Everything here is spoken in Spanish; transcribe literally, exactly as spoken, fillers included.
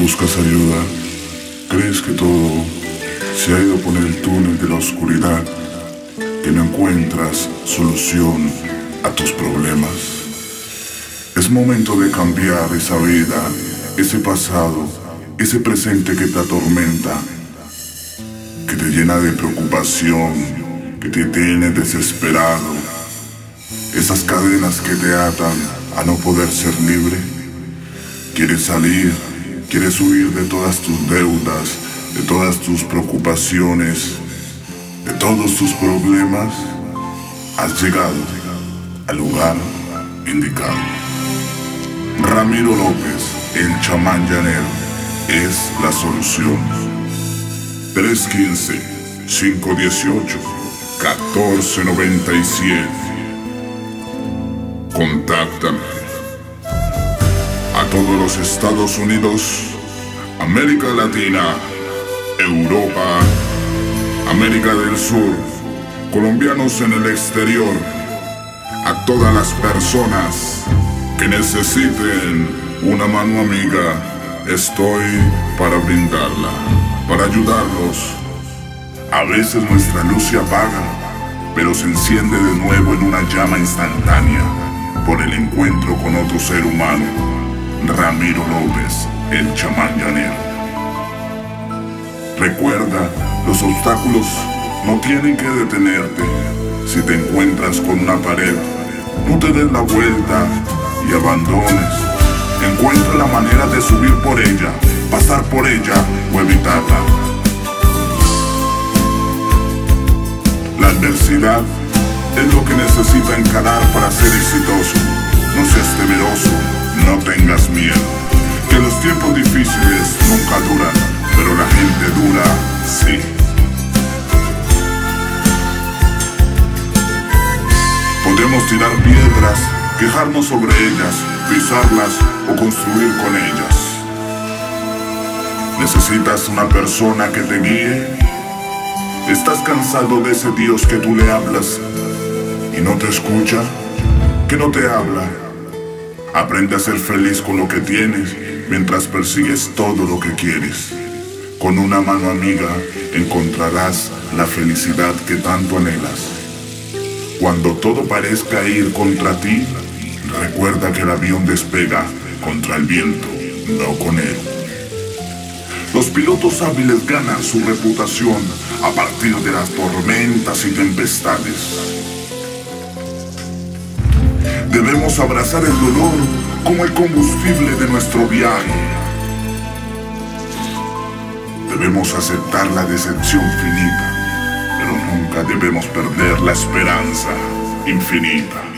buscas ayuda, crees que todo se ha ido por el túnel de la oscuridad, que no encuentras solución a tus problemas. Es momento de cambiar esa vida, ese pasado, ese presente que te atormenta, que te llena de preocupación, que te tiene desesperado, esas cadenas que te atan a no poder ser libre. Quieres salir, quieres huir de todas tus deudas, de todas tus preocupaciones, de todos tus problemas. Has llegado al lugar indicado. Ramiro López, el chamán llanero, es la solución. tres uno cinco, cinco uno ocho, uno cuatro nueve siete. Contáctame. A todos los Estados Unidos, América Latina, Europa, América del Sur, colombianos en el exterior, a todas las personas que necesiten una mano amiga, estoy para brindarla, para ayudarlos. A veces nuestra luz se apaga, pero se enciende de nuevo en una llama instantánea por el encuentro con otro ser humano. Ramiro López, el chamán llanero. Recuerda, los obstáculos no tienen que detenerte. Si te encuentras con una pared, no te des la vuelta y abandones. Encuentra la manera de subir por ella, pasar por ella o evitarla. La adversidad es lo que necesita encarar para ser exitoso. No seas temeroso, no tengas miedo, que los tiempos difíciles nunca duran, pero la gente dura, sí. Podemos tirar piedras, quejarnos sobre ellas, pisarlas o construir con ellas. ¿Necesitas una persona que te guíe? ¿Estás cansado de ese Dios que tú le hablas y no te escucha? ¿Que no te habla? Aprende a ser feliz con lo que tienes mientras persigues todo lo que quieres. Con una mano amiga encontrarás la felicidad que tanto anhelas. Cuando todo parezca ir contra ti, recuerda que el avión despega contra el viento, no con él. Los pilotos hábiles ganan su reputación a partir de las tormentas y tempestades. Debemos abrazar el dolor como el combustible de nuestro viaje. Debemos aceptar la decepción finita, pero nunca debemos perder la esperanza infinita.